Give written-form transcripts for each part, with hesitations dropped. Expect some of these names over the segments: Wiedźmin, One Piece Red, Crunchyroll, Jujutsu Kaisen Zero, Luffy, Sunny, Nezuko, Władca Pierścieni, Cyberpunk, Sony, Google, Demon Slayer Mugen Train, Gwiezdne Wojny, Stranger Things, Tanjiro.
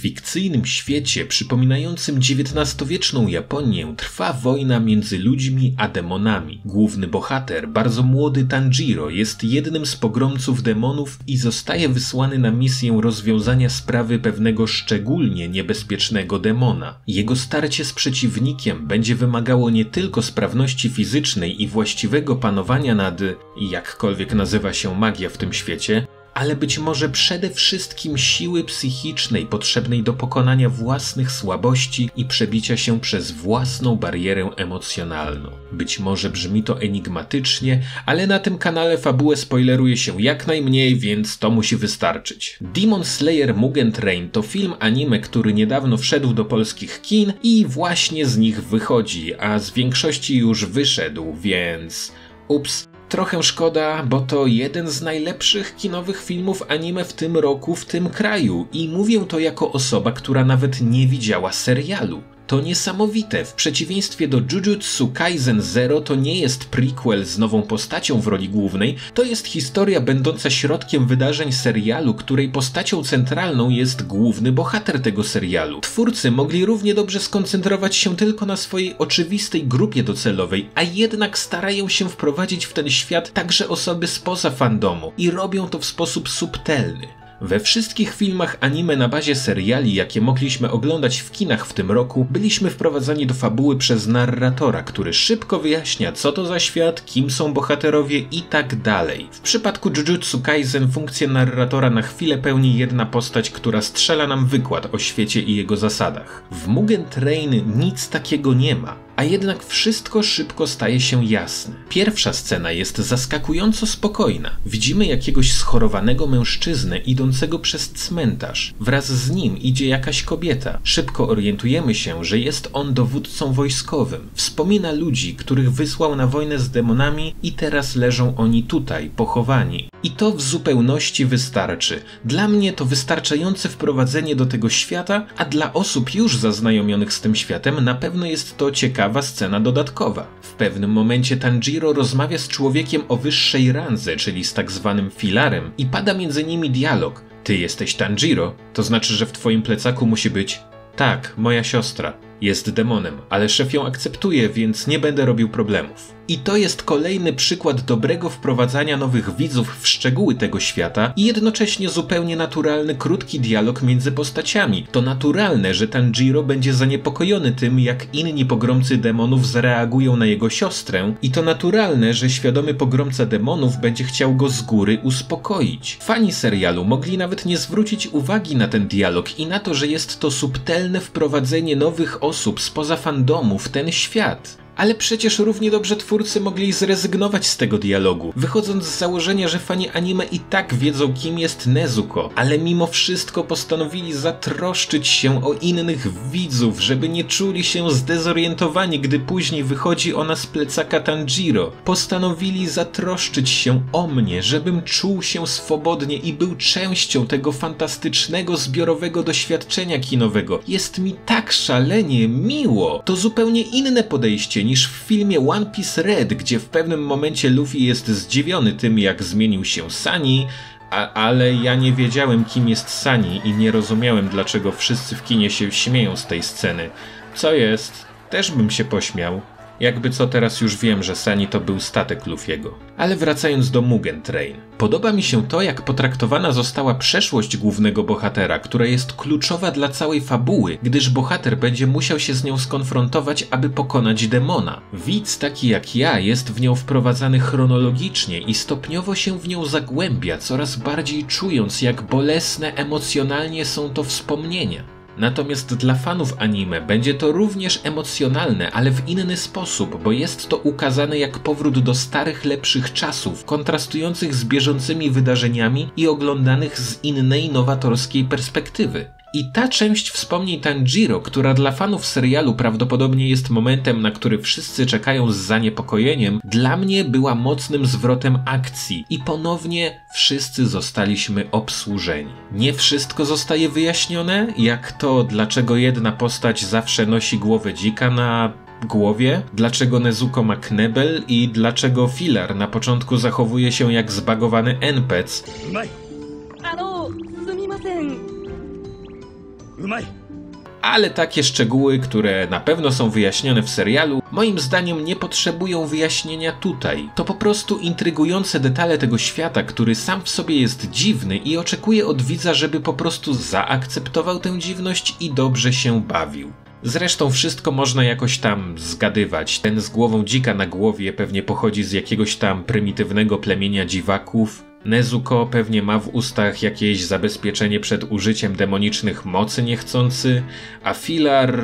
fikcyjnym świecie przypominającym XIX-wieczną Japonię trwa wojna między ludźmi a demonami. Główny bohater, bardzo młody Tanjiro, jest jednym z pogromców demonów i zostaje wysłany na misję rozwiązania sprawy pewnego szczególnie niebezpiecznego demona. Jego starcie z przeciwnikiem będzie wymagało nie tylko sprawności fizycznej i właściwego panowania nad, jakkolwiek nazywa się magia w tym świecie, ale być może przede wszystkim siły psychicznej potrzebnej do pokonania własnych słabości i przebicia się przez własną barierę emocjonalną. Być może brzmi to enigmatycznie, ale na tym kanale fabułę spoileruje się jak najmniej, więc to musi wystarczyć. Demon Slayer Mugen Train to film anime, który niedawno wszedł do polskich kin i właśnie z nich wychodzi, a z większości już wyszedł, więc... ups. Trochę szkoda, bo to jeden z najlepszych kinowych filmów anime w tym roku w tym kraju i mówię to jako osoba, która nawet nie widziała serialu. To niesamowite, w przeciwieństwie do Jujutsu Kaisen Zero to nie jest prequel z nową postacią w roli głównej, to jest historia będąca środkiem wydarzeń serialu, której postacią centralną jest główny bohater tego serialu. Twórcy mogli równie dobrze skoncentrować się tylko na swojej oczywistej grupie docelowej, a jednak starają się wprowadzić w ten świat także osoby spoza fandomu i robią to w sposób subtelny. We wszystkich filmach anime na bazie seriali, jakie mogliśmy oglądać w kinach w tym roku, byliśmy wprowadzani do fabuły przez narratora, który szybko wyjaśnia, co to za świat, kim są bohaterowie i tak dalej. W przypadku Jujutsu Kaisen funkcję narratora na chwilę pełni jedna postać, która strzela nam wykład o świecie i jego zasadach. W Mugen Train nic takiego nie ma. A jednak wszystko szybko staje się jasne. Pierwsza scena jest zaskakująco spokojna. Widzimy jakiegoś schorowanego mężczyznę idącego przez cmentarz. Wraz z nim idzie jakaś kobieta. Szybko orientujemy się, że jest on dowódcą wojskowym. Wspomina ludzi, których wysłał na wojnę z demonami i teraz leżą oni tutaj, pochowani. I to w zupełności wystarczy. Dla mnie to wystarczające wprowadzenie do tego świata, a dla osób już zaznajomionych z tym światem na pewno jest to ciekawa scena dodatkowa. W pewnym momencie Tanjiro rozmawia z człowiekiem o wyższej randze, czyli z tak zwanym filarem, i pada między nimi dialog. Ty jesteś Tanjiro? To znaczy, że w twoim plecaku musi być... Tak, moja siostra. Jest demonem, ale szef ją akceptuje, więc nie będę robił problemów. I to jest kolejny przykład dobrego wprowadzania nowych widzów w szczegóły tego świata i jednocześnie zupełnie naturalny, krótki dialog między postaciami. To naturalne, że Tanjiro będzie zaniepokojony tym, jak inni pogromcy demonów zareagują na jego siostrę i to naturalne, że świadomy pogromca demonów będzie chciał go z góry uspokoić. Fani serialu mogli nawet nie zwrócić uwagi na ten dialog i na to, że jest to subtelne wprowadzenie nowych osób spoza fandomu w ten świat. Ale przecież równie dobrze twórcy mogli zrezygnować z tego dialogu, wychodząc z założenia, że fani anime i tak wiedzą, kim jest Nezuko, ale mimo wszystko postanowili zatroszczyć się o innych widzów, żeby nie czuli się zdezorientowani, gdy później wychodzi ona z plecaka Tanjiro. Postanowili zatroszczyć się o mnie, żebym czuł się swobodnie i był częścią tego fantastycznego, zbiorowego doświadczenia kinowego. Jest mi tak szalenie miło. To zupełnie inne podejście niż w filmie One Piece Red, gdzie w pewnym momencie Luffy jest zdziwiony tym, jak zmienił się Sunny, ale ja nie wiedziałem, kim jest Sunny i nie rozumiałem, dlaczego wszyscy w kinie się śmieją z tej sceny. Co jest? Też bym się pośmiał. Jakby co, teraz już wiem, że Sunny to był statek Luffy'ego. Ale wracając do Mugen Train. Podoba mi się to, jak potraktowana została przeszłość głównego bohatera, która jest kluczowa dla całej fabuły, gdyż bohater będzie musiał się z nią skonfrontować, aby pokonać demona. Widz taki jak ja jest w nią wprowadzany chronologicznie i stopniowo się w nią zagłębia, coraz bardziej czując, jak bolesne emocjonalnie są to wspomnienia. Natomiast dla fanów anime będzie to również emocjonalne, ale w inny sposób, bo jest to ukazane jak powrót do starych, lepszych czasów, kontrastujących z bieżącymi wydarzeniami i oglądanych z innej, nowatorskiej perspektywy. I ta część wspomnień Tanjiro, która dla fanów serialu prawdopodobnie jest momentem, na który wszyscy czekają z zaniepokojeniem, dla mnie była mocnym zwrotem akcji i ponownie wszyscy zostaliśmy obsłużeni. Nie wszystko zostaje wyjaśnione, jak to, dlaczego jedna postać zawsze nosi głowę dzika na... głowie, dlaczego Nezuko ma knebel i dlaczego filar na początku zachowuje się jak zbagowany NPC. Ale takie szczegóły, które na pewno są wyjaśnione w serialu, moim zdaniem nie potrzebują wyjaśnienia tutaj. To po prostu intrygujące detale tego świata, który sam w sobie jest dziwny i oczekuje od widza, żeby po prostu zaakceptował tę dziwność i dobrze się bawił. Zresztą wszystko można jakoś tam zgadywać. Ten z głową dzika na głowie pewnie pochodzi z jakiegoś tam prymitywnego plemienia dziwaków. Nezuko pewnie ma w ustach jakieś zabezpieczenie przed użyciem demonicznych mocy niechcący, a Filar,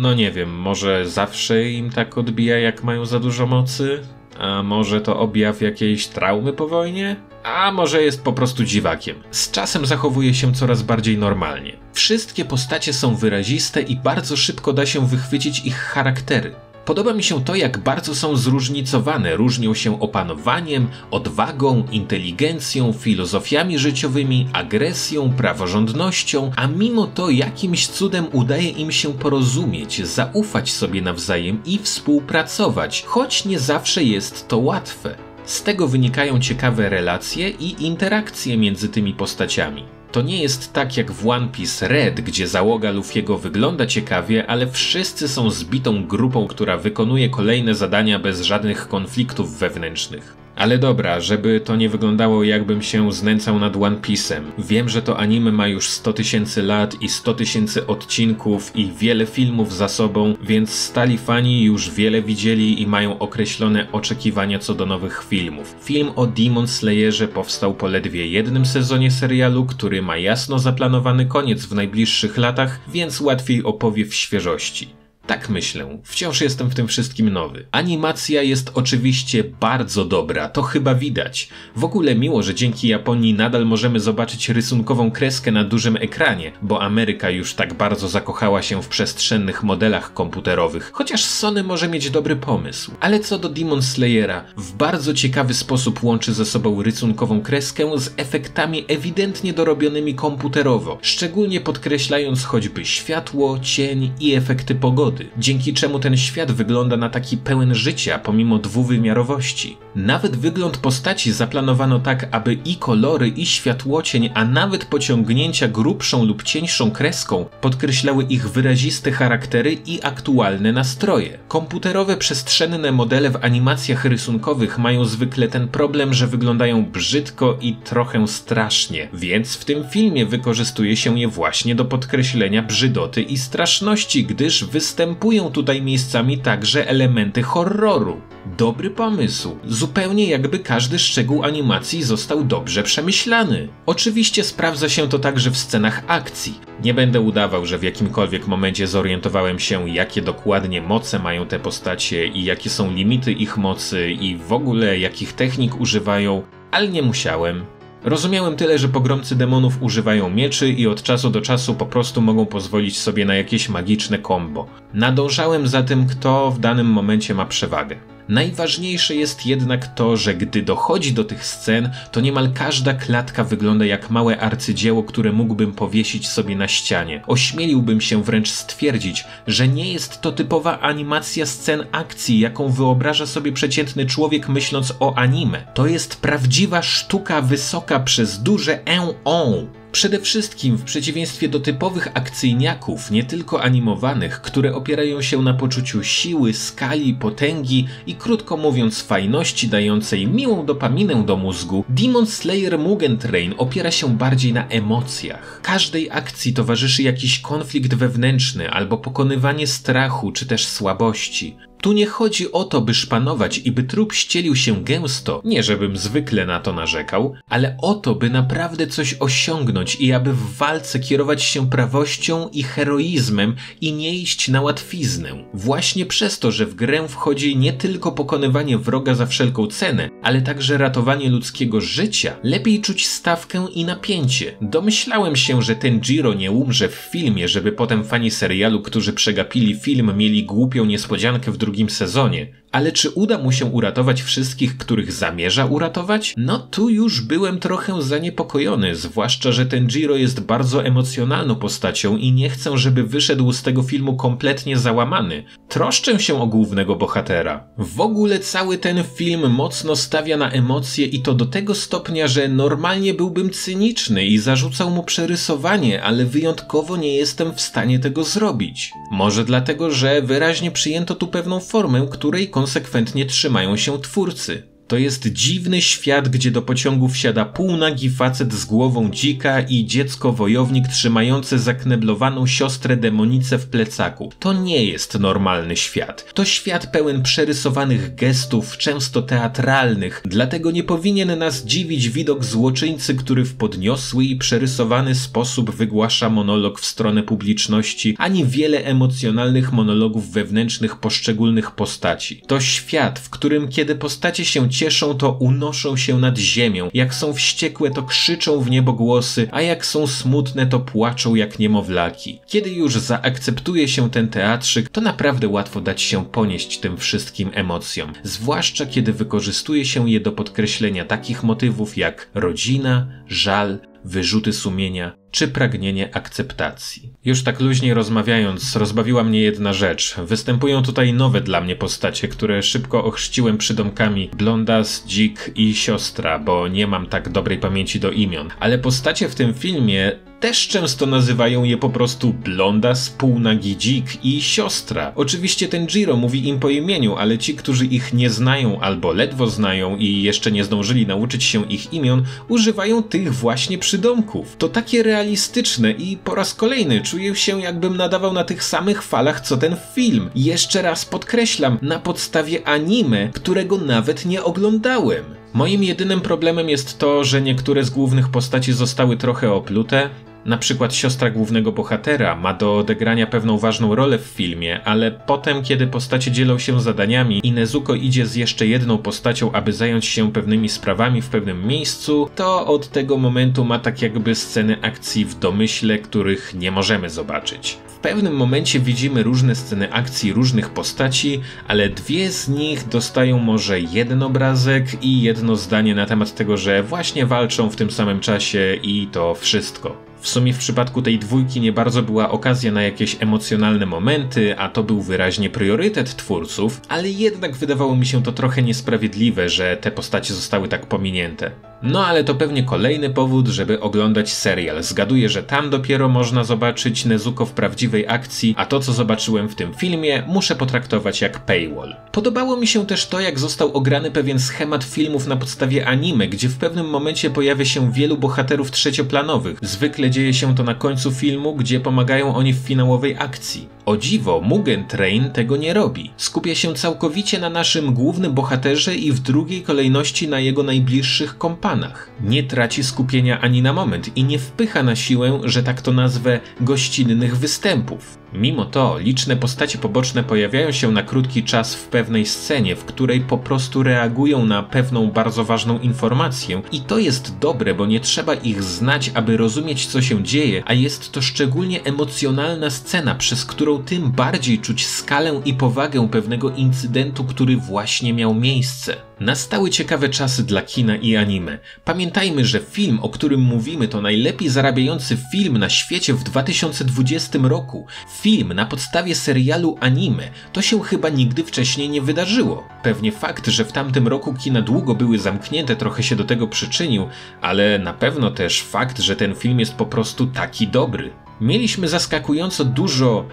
no nie wiem, może zawsze im tak odbija, jak mają za dużo mocy? A może to objaw jakiejś traumy po wojnie? A może jest po prostu dziwakiem. Z czasem zachowuje się coraz bardziej normalnie. Wszystkie postacie są wyraziste i bardzo szybko da się wychwycić ich charaktery. Podoba mi się to, jak bardzo są zróżnicowane, różnią się opanowaniem, odwagą, inteligencją, filozofiami życiowymi, agresją, praworządnością, a mimo to jakimś cudem udaje im się porozumieć, zaufać sobie nawzajem i współpracować, choć nie zawsze jest to łatwe. Z tego wynikają ciekawe relacje i interakcje między tymi postaciami. To nie jest tak jak w One Piece Red, gdzie załoga Luffy'ego wygląda ciekawie, ale wszyscy są zbitą grupą, która wykonuje kolejne zadania bez żadnych konfliktów wewnętrznych. Ale dobra, żeby to nie wyglądało, jakbym się znęcał nad One Piece'em. Wiem, że to anime ma już 100 000 lat i 100 000 odcinków i wiele filmów za sobą, więc stali fani już wiele widzieli i mają określone oczekiwania co do nowych filmów. Film o Demon Slayerze powstał po ledwie jednym sezonie serialu, który ma jasno zaplanowany koniec w najbliższych latach, więc łatwiej opowie w świeżości. Tak myślę, wciąż jestem w tym wszystkim nowy. Animacja jest oczywiście bardzo dobra, to chyba widać. W ogóle miło, że dzięki Japonii nadal możemy zobaczyć rysunkową kreskę na dużym ekranie, bo Ameryka już tak bardzo zakochała się w przestrzennych modelach komputerowych, chociaż Sony może mieć dobry pomysł. Ale co do Demon Slayera, w bardzo ciekawy sposób łączy ze sobą rysunkową kreskę z efektami ewidentnie dorobionymi komputerowo, szczególnie podkreślając choćby światło, cień i efekty pogody. Dzięki czemu ten świat wygląda na taki pełen życia, pomimo dwuwymiarowości. Nawet wygląd postaci zaplanowano tak, aby i kolory, i światłocień, a nawet pociągnięcia grubszą lub cieńszą kreską podkreślały ich wyraziste charaktery i aktualne nastroje. Komputerowe przestrzenne modele w animacjach rysunkowych mają zwykle ten problem, że wyglądają brzydko i trochę strasznie, więc w tym filmie wykorzystuje się je właśnie do podkreślenia brzydoty i straszności, gdyż występują tutaj miejscami także elementy horroru. Dobry pomysł, zupełnie jakby każdy szczegół animacji został dobrze przemyślany. Oczywiście sprawdza się to także w scenach akcji. Nie będę udawał, że w jakimkolwiek momencie zorientowałem się, jakie dokładnie moce mają te postacie i jakie są limity ich mocy i w ogóle jakich technik używają, ale nie musiałem. Rozumiałem tyle, że pogromcy demonów używają mieczy i od czasu do czasu po prostu mogą pozwolić sobie na jakieś magiczne combo. Nadążałem za tym, kto w danym momencie ma przewagę. Najważniejsze jest jednak to, że gdy dochodzi do tych scen, to niemal każda klatka wygląda jak małe arcydzieło, które mógłbym powiesić sobie na ścianie. Ośmieliłbym się wręcz stwierdzić, że nie jest to typowa animacja scen akcji, jaką wyobraża sobie przeciętny człowiek myśląc o anime. To jest prawdziwa sztuka wysoka przez duże E-O. Przede wszystkim w przeciwieństwie do typowych akcyjniaków, nie tylko animowanych, które opierają się na poczuciu siły, skali, potęgi i krótko mówiąc fajności dającej miłą dopaminę do mózgu, Demon Slayer Mugen Train opiera się bardziej na emocjach. Każdej akcji towarzyszy jakiś konflikt wewnętrzny albo pokonywanie strachu czy też słabości. Tu nie chodzi o to, by szpanować i by trup ścielił się gęsto, nie żebym zwykle na to narzekał, ale o to, by naprawdę coś osiągnąć i aby w walce kierować się prawością i heroizmem i nie iść na łatwiznę. Właśnie przez to, że w grę wchodzi nie tylko pokonywanie wroga za wszelką cenę, ale także ratowanie ludzkiego życia, lepiej czuć stawkę i napięcie. Domyślałem się, że Tanjiro nie umrze w filmie, żeby potem fani serialu, którzy przegapili film, mieli głupią niespodziankę w drugim sezonie, ale czy uda mu się uratować wszystkich, których zamierza uratować? No tu już byłem trochę zaniepokojony, zwłaszcza że ten Tanjiro jest bardzo emocjonalną postacią i nie chcę, żeby wyszedł z tego filmu kompletnie załamany. Troszczę się o głównego bohatera. W ogóle cały ten film mocno stawia na emocje i to do tego stopnia, że normalnie byłbym cyniczny i zarzucał mu przerysowanie, ale wyjątkowo nie jestem w stanie tego zrobić. Może dlatego, że wyraźnie przyjęto tu pewną formę, której konsekwentnie trzymają się twórcy. To jest dziwny świat, gdzie do pociągu wsiada półnagi facet z głową dzika i dziecko-wojownik trzymające zakneblowaną siostrę demonicę w plecaku. To nie jest normalny świat. To świat pełen przerysowanych gestów, często teatralnych, dlatego nie powinien nas dziwić widok złoczyńcy, który w podniosły i przerysowany sposób wygłasza monolog w stronę publiczności, ani wiele emocjonalnych monologów wewnętrznych poszczególnych postaci. To świat, w którym kiedy postacie się cieszą, to unoszą się nad ziemią. Jak są wściekłe, to krzyczą w niebo głosy, a jak są smutne, to płaczą jak niemowlaki. Kiedy już zaakceptuje się ten teatrzyk, to naprawdę łatwo dać się ponieść tym wszystkim emocjom. Zwłaszcza kiedy wykorzystuje się je do podkreślenia takich motywów jak rodzina, żal, wyrzuty sumienia czy pragnienie akceptacji. Już tak luźniej rozmawiając, rozbawiła mnie jedna rzecz. Występują tutaj nowe dla mnie postacie, które szybko ochrzciłem przydomkami Blondas, Dzik i Siostra, bo nie mam tak dobrej pamięci do imion. Ale postacie w tym filmie też często nazywają je po prostu Blondas, Półnagi Dzik i Siostra. Oczywiście Tanjiro mówi im po imieniu, ale ci, którzy ich nie znają albo ledwo znają i jeszcze nie zdążyli nauczyć się ich imion, używają tych właśnie przydomków. To takie realistyczne i po raz kolejny czuję się, jakbym nadawał na tych samych falach co ten film. Jeszcze raz podkreślam, na podstawie anime, którego nawet nie oglądałem. Moim jedynym problemem jest to, że niektóre z głównych postaci zostały trochę oplute. Na przykład siostra głównego bohatera ma do odegrania pewną ważną rolę w filmie, ale potem, kiedy postacie dzielą się zadaniami i Nezuko idzie z jeszcze jedną postacią, aby zająć się pewnymi sprawami w pewnym miejscu, to od tego momentu ma tak jakby sceny akcji w domyśle, których nie możemy zobaczyć. W pewnym momencie widzimy różne sceny akcji różnych postaci, ale dwie z nich dostają może jeden obrazek i jedno zdanie na temat tego, że właśnie walczą w tym samym czasie i to wszystko. W sumie w przypadku tej dwójki nie bardzo była okazja na jakieś emocjonalne momenty, a to był wyraźnie priorytet twórców, ale jednak wydawało mi się to trochę niesprawiedliwe, że te postacie zostały tak pominięte. No ale to pewnie kolejny powód, żeby oglądać serial. Zgaduję, że tam dopiero można zobaczyć Nezuko w prawdziwej akcji, a to co zobaczyłem w tym filmie muszę potraktować jak paywall. Podobało mi się też to, jak został ograny pewien schemat filmów na podstawie anime, gdzie w pewnym momencie pojawia się wielu bohaterów trzecioplanowych. Zwykle dzieje się to na końcu filmu, gdzie pomagają oni w finałowej akcji. O dziwo, Mugen Train tego nie robi. Skupia się całkowicie na naszym głównym bohaterze i w drugiej kolejności na jego najbliższych kompanach. Nie traci skupienia ani na moment i nie wpycha na siłę, że tak to nazwę, gościnnych występów. Mimo to liczne postacie poboczne pojawiają się na krótki czas w pewnej scenie, w której po prostu reagują na pewną bardzo ważną informację i to jest dobre, bo nie trzeba ich znać, aby rozumieć co się dzieje, a jest to szczególnie emocjonalna scena, przez którą tym bardziej czuć skalę i powagę pewnego incydentu, który właśnie miał miejsce. Nastały ciekawe czasy dla kina i anime. Pamiętajmy, że film, o którym mówimy, to najlepiej zarabiający film na świecie w 2020 roku. Film na podstawie serialu anime. To się chyba nigdy wcześniej nie wydarzyło. Pewnie fakt, że w tamtym roku kina długo były zamknięte, trochę się do tego przyczynił, ale na pewno też fakt, że ten film jest po prostu taki dobry. Mieliśmy zaskakująco dużo,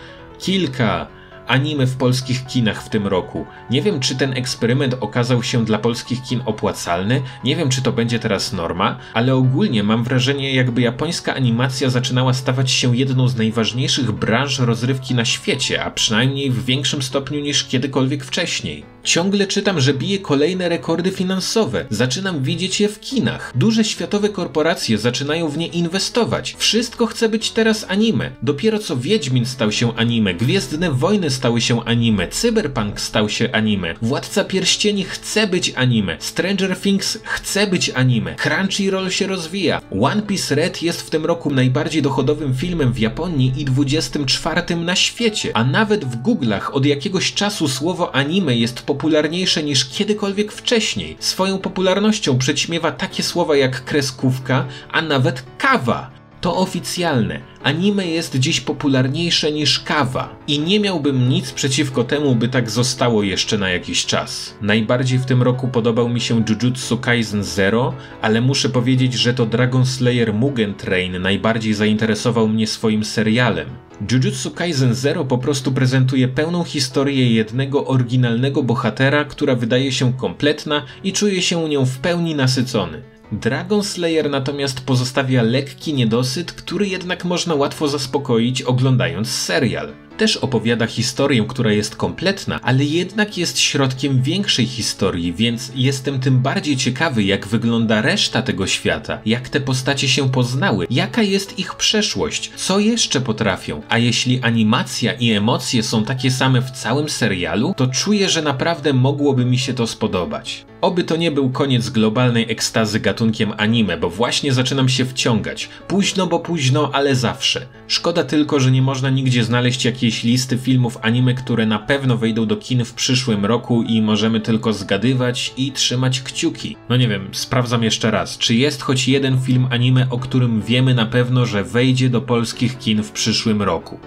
kilka anime w polskich kinach w tym roku. Nie wiem, czy ten eksperyment okazał się dla polskich kin opłacalny, nie wiem, czy to będzie teraz norma, ale ogólnie mam wrażenie, jakby japońska animacja zaczynała stawać się jedną z najważniejszych branż rozrywki na świecie, a przynajmniej w większym stopniu niż kiedykolwiek wcześniej. Ciągle czytam, że bije kolejne rekordy finansowe. Zaczynam widzieć je w kinach. Duże światowe korporacje zaczynają w nie inwestować. Wszystko chce być teraz anime. Dopiero co Wiedźmin stał się anime, Gwiezdne Wojny stały się anime, Cyberpunk stał się anime, Władca Pierścieni chce być anime, Stranger Things chce być anime, Crunchyroll się rozwija, One Piece Red jest w tym roku najbardziej dochodowym filmem w Japonii i 24 na świecie, a nawet w Google'ach od jakiegoś czasu słowo anime jest po popularniejsze niż kiedykolwiek wcześniej. Swoją popularnością przećmiewa takie słowa jak kreskówka, a nawet kawa. To oficjalne. Anime jest dziś popularniejsze niż kawa. I nie miałbym nic przeciwko temu, by tak zostało jeszcze na jakiś czas. Najbardziej w tym roku podobał mi się Jujutsu Kaisen Zero, ale muszę powiedzieć, że to Demon Slayer Mugen Train najbardziej zainteresował mnie swoim serialem. Jujutsu Kaisen Zero po prostu prezentuje pełną historię jednego oryginalnego bohatera, która wydaje się kompletna i czuje się nią w pełni nasycony. Demon Slayer natomiast pozostawia lekki niedosyt, który jednak można łatwo zaspokoić oglądając serial. Też opowiada historię, która jest kompletna, ale jednak jest środkiem większej historii, więc jestem tym bardziej ciekawy, jak wygląda reszta tego świata, jak te postacie się poznały, jaka jest ich przeszłość, co jeszcze potrafią. A jeśli animacja i emocje są takie same w całym serialu, to czuję, że naprawdę mogłoby mi się to spodobać. Oby to nie był koniec globalnej ekstazy gatunkiem anime, bo właśnie zaczynam się wciągać. Późno, bo późno, ale zawsze. Szkoda tylko, że nie można nigdzie znaleźć jakiejś listy filmów anime, które na pewno wejdą do kin w przyszłym roku i możemy tylko zgadywać i trzymać kciuki. No nie wiem, sprawdzam jeszcze raz, czy jest choć jeden film anime, o którym wiemy na pewno, że wejdzie do polskich kin w przyszłym roku.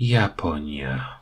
Japonia.